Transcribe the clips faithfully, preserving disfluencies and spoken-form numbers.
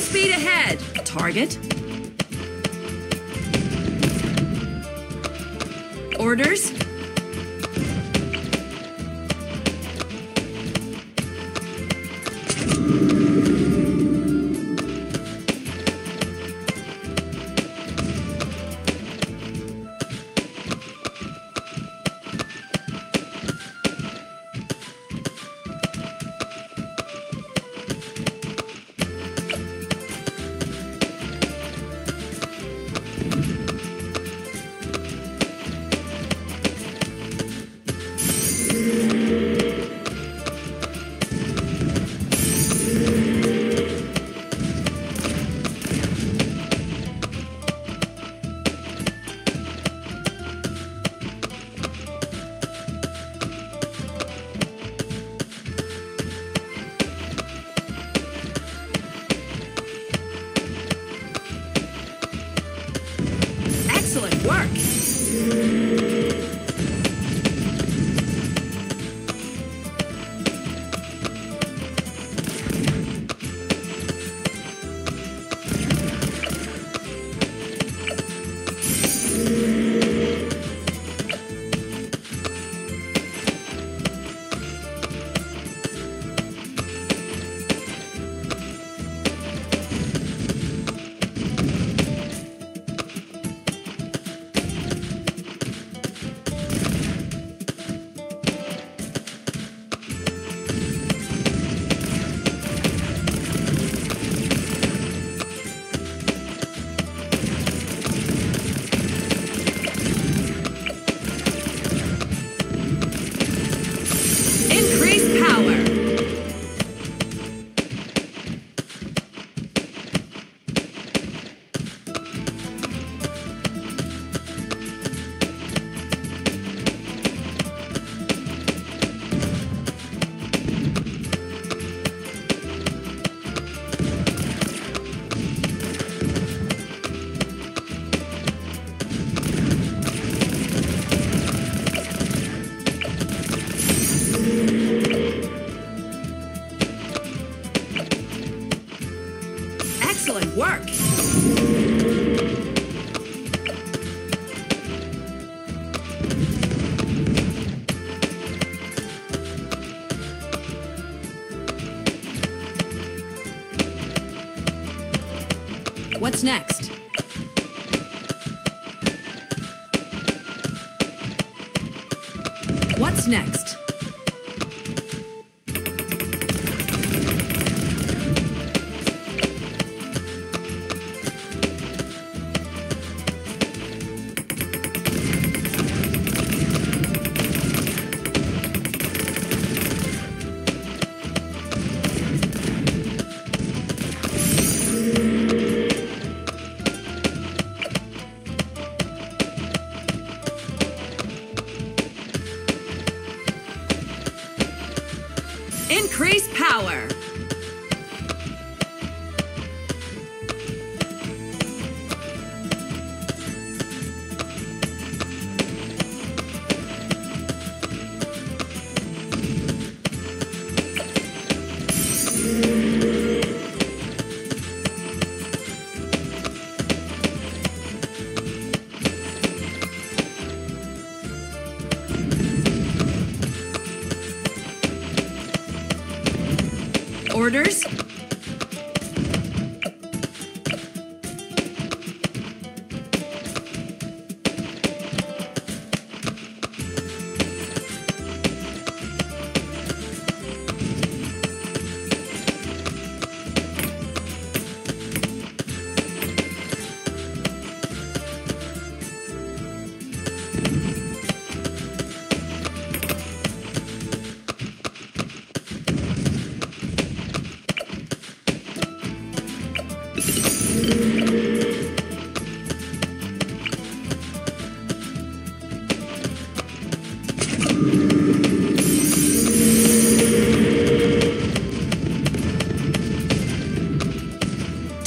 Speed ahead. Target. Orders. Work! What's next? What's next?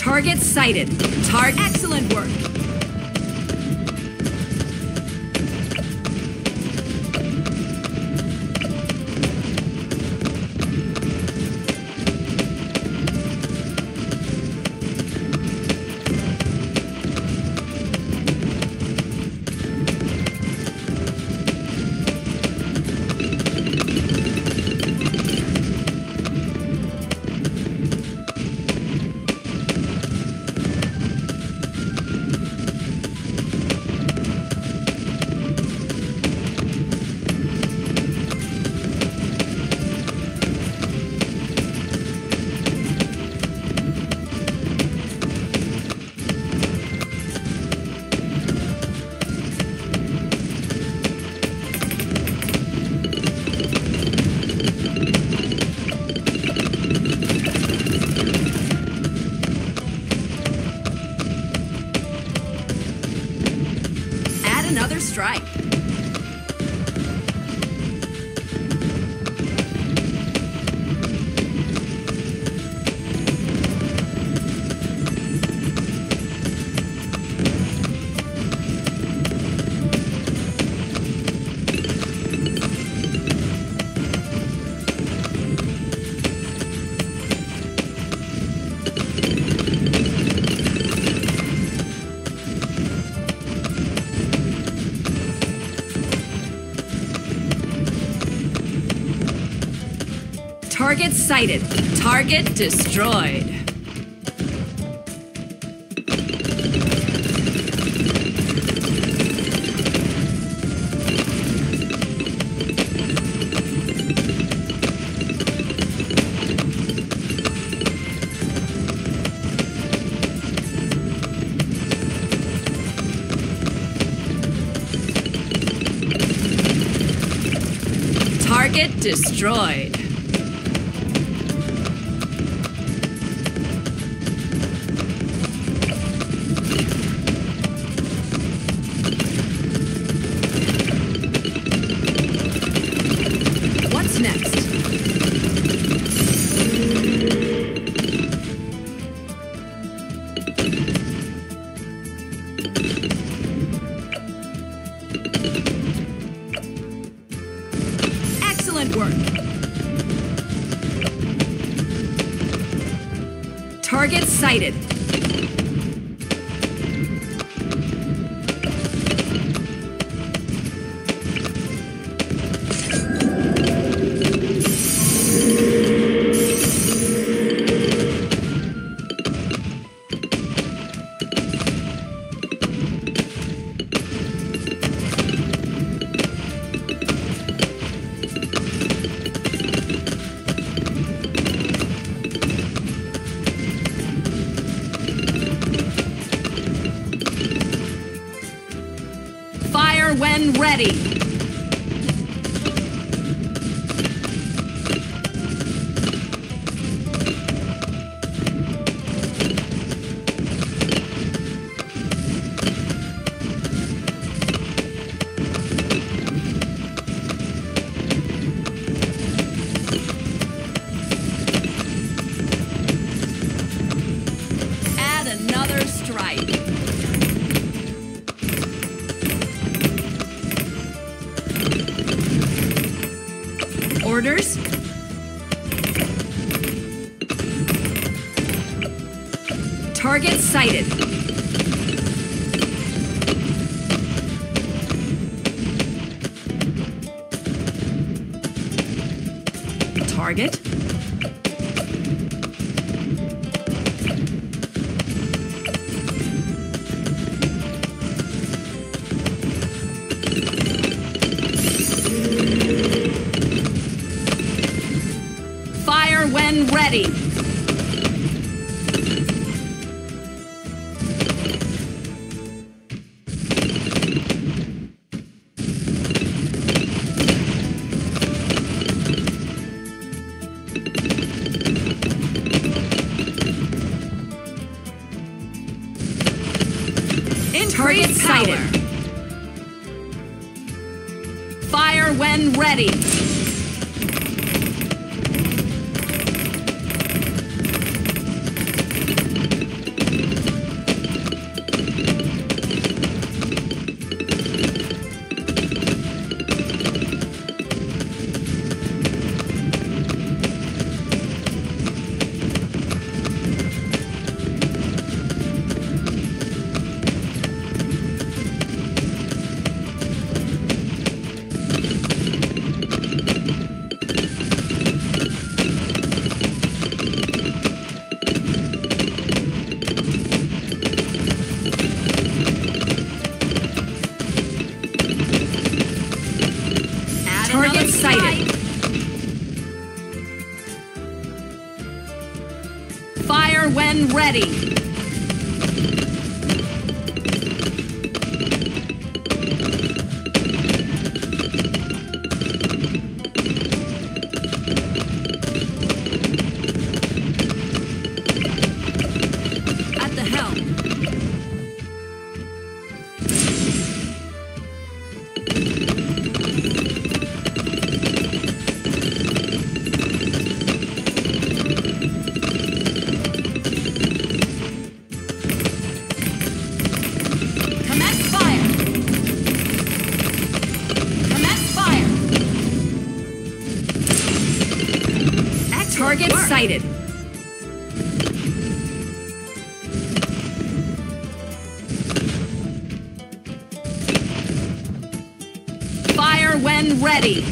Target sighted. Target. Excellent work. Strike. Target sighted. Target destroyed. Target destroyed. Excellent work. Target sighted. When ready. Add another strike. Orders. Target sighted. Target. When ready. Target sighted. Fire when ready. when ready. Target sighted. Fire when ready.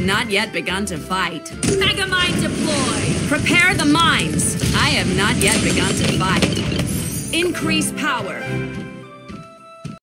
Not yet begun to fight. Mega mine deployed. Prepare the mines. I have not yet begun to fight. Increase power.